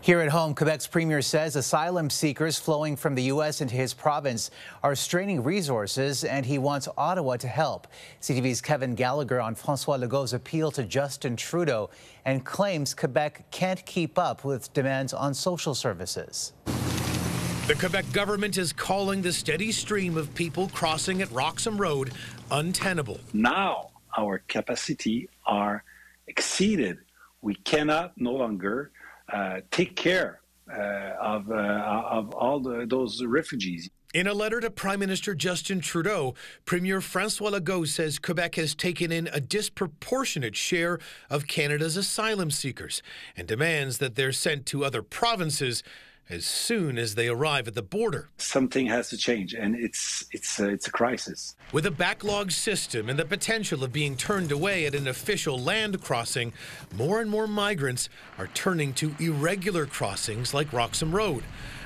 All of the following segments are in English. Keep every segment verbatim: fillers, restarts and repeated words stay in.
Here at home, Quebec's premier says asylum seekers flowing from the U S into his province are straining resources, and he wants Ottawa to help. C T V's Kevin Gallagher on Francois Legault's appeal to Justin Trudeau and claims Quebec can't keep up with demands on social services. The Quebec government is calling the steady stream of people crossing at Roxham Road untenable. Now our capacity are exceeded. We cannot no longer Uh, take care uh, of, uh, of all the, those refugees. In a letter to Prime Minister Justin Trudeau, Premier Francois Legault says Quebec has taken in a disproportionate share of Canada's asylum seekers and demands that they're sent to other provinces as soon as they arrive at the border. Something has to change, and it's, it's, uh, it's a crisis. With a backlog system and the potential of being turned away at an official land crossing, more and more migrants are turning to irregular crossings like Roxham Road.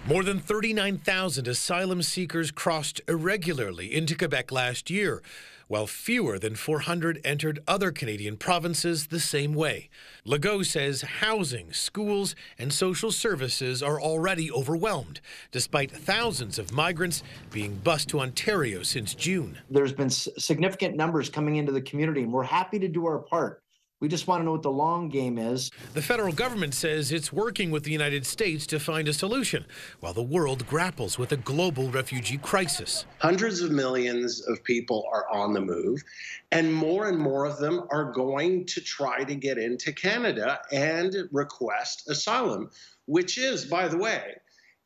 More than thirty-nine thousand asylum seekers crossed irregularly into Quebec last year, while fewer than four hundred entered other Canadian provinces the same way. Legault says housing, schools, and social services are already overwhelmed, despite thousands of migrants being bused to Ontario since June. There's been significant numbers coming into the community, and we're happy to do our part. We just want to know what the long game is. The federal government says it's working with the United States to find a solution, while the world grapples with a global refugee crisis. Hundreds of millions of people are on the move, and more and more of them are going to try to get into Canada and request asylum, which is, by the way,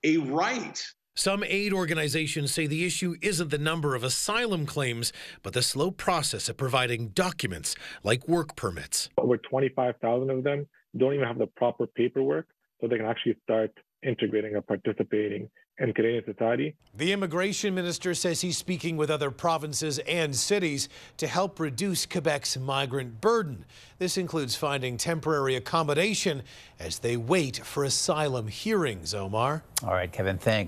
a right. Some aid organizations say the issue isn't the number of asylum claims, but the slow process of providing documents like work permits. Over twenty-five thousand of them don't even have the proper paperwork so they can actually start integrating or participating in Canadian society. The immigration minister says he's speaking with other provinces and cities to help reduce Quebec's migrant burden. This includes finding temporary accommodation as they wait for asylum hearings, Omar. All right, Kevin, thanks.